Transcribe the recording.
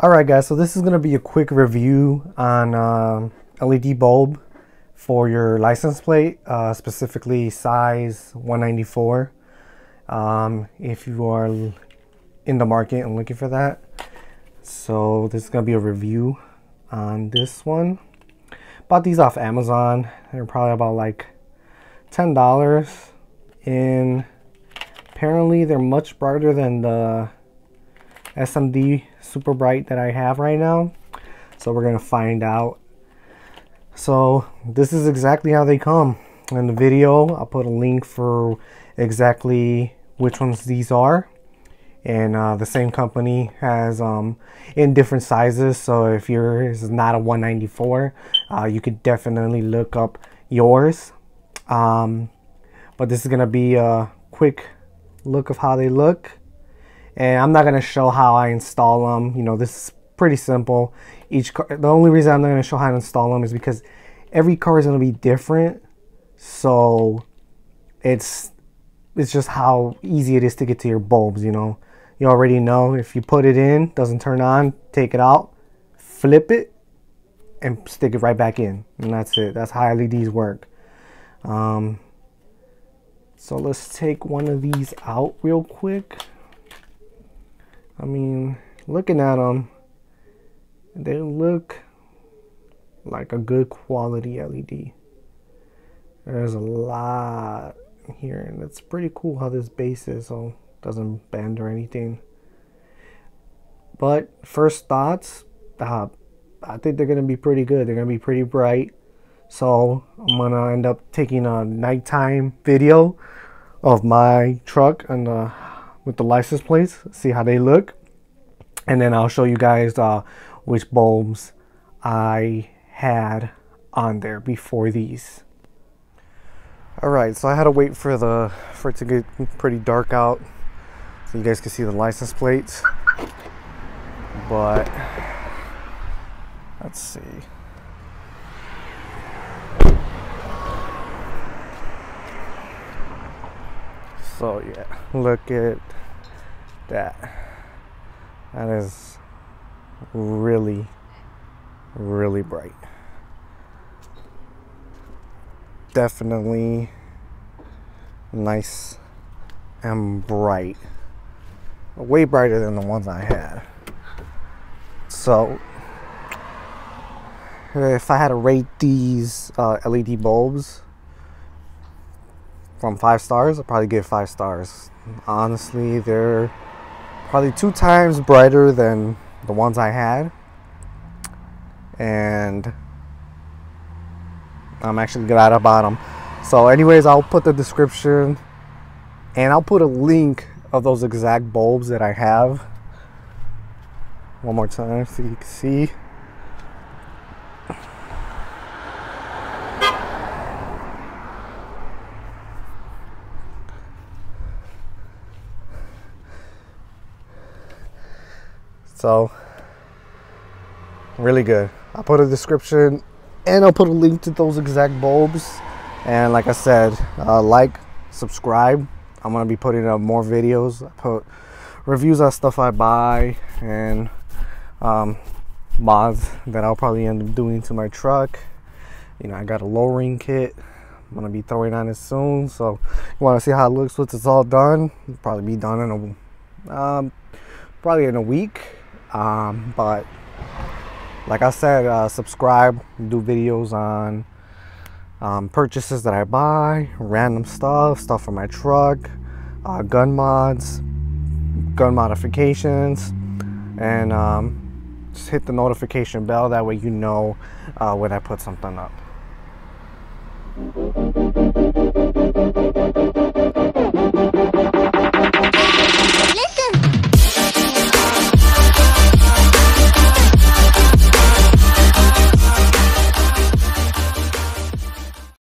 Alright guys, so this is going to be a quick review on LED bulb for your license plate, specifically size 194, if you are in the market and looking for that. So this is going to be a review on this one. Bought these off Amazon. They're probably about like $10, and apparently they're much brighter than the SMD super bright that I have right now, so we're gonna find out. So this is exactly how they come. In the video I'll put a link for exactly which ones these are, and the same company has in different sizes, so if yours is not a 194, you could definitely look up yours. But this is gonna be a quick look of how they look. And I'm not going to show how I install them. You know, this is pretty simple. The only reason I'm not going to show how to install them is because every car is going to be different. So it's just how easy it is to get to your bulbs, you know. You already know if you put it in, doesn't turn on, take it out, flip it, and stick it right back in. And that's it. That's how LEDs work. So let's take one of these out real quick. I mean, looking at them, they look like a good quality LED. There's a lot here, and it's pretty cool how this base is, so it doesn't bend or anything. But first thoughts, I think they're going to be pretty good. They're going to be pretty bright. So I'm going to end up taking a nighttime video of my truck and with the license plates, see how they look, and then I'll show you guys which bulbs I had on there before these. Alright, so I had to wait for it to get pretty dark out so you guys can see the license plates, but let's see. So yeah, look at that. That is really, really bright. Definitely nice and bright. Way brighter than the ones I had. So if I had to rate these LED bulbs from 5 stars, I'll probably give 5 stars. Honestly, they're probably 2 times brighter than the ones I had, and I'm actually glad about them. So anyways, I'll put the description and I'll put a link of those exact bulbs that I have one more time so you can see. So really good. I'll put a description and I'll put a link to those exact bulbs, and like I said, subscribe. I'm gonna be putting up more videos. I put reviews on stuff I buy and mods that I'll probably end up doing to my truck. You know, I got a lowering kit I'm gonna be throwing on it soon, so you want to see how it looks once it's all done. It'll probably be done in probably in a week. But like I said, subscribe, do videos on purchases that I buy, random stuff for my truck, gun mods, gun modifications, and just hit the notification bell, that way you know when I put something up.